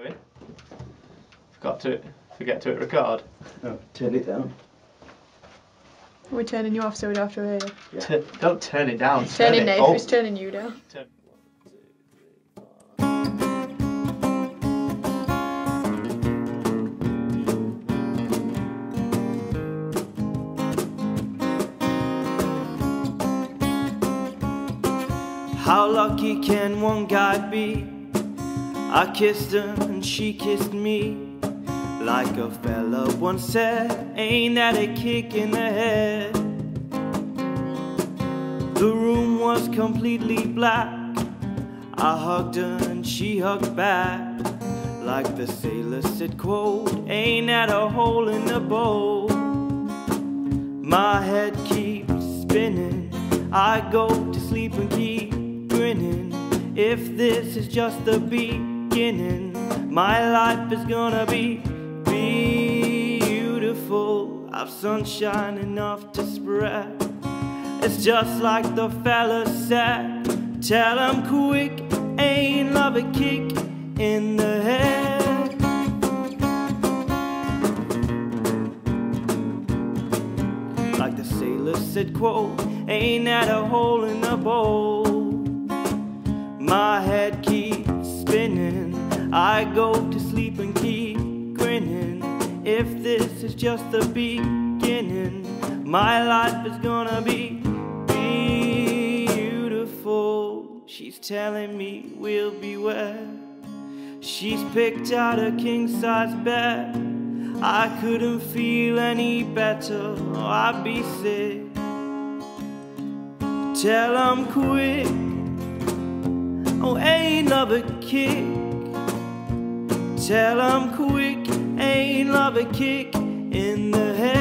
doing? Forget to hit record. Oh, turn it down. We're turning you off so we'd have to hear you. Yeah. Don't turn it down. Turn it Who's turning you down? How lucky can one guy be? I kissed her and she kissed me. Like a fella once said, ain't that a kick in the head? The room was completely black. I hugged her and she hugged back. Like the sailor said, quote, ain't that a hole in the boat? My head keeps spinning. I go to sleep and keep grinning. If this is just the beginning, my life is gonna be beautiful. I've sunshine enough to spread. It's just like the fella said, tell 'em quick, ain't love a kick in the head? Like the sailor said, quote, ain't that a hole in the bowl? My head keeps spinning. I go to sleep and keep grinning. If this is just the beginning, my life is gonna be beautiful. She's telling me we'll be wed. She's picked out a king-size bed. I couldn't feel any better, or I'd be sick. Tell 'em quick, oh, ain't love a kick. Tell 'em quick, ain't love a kick in the head.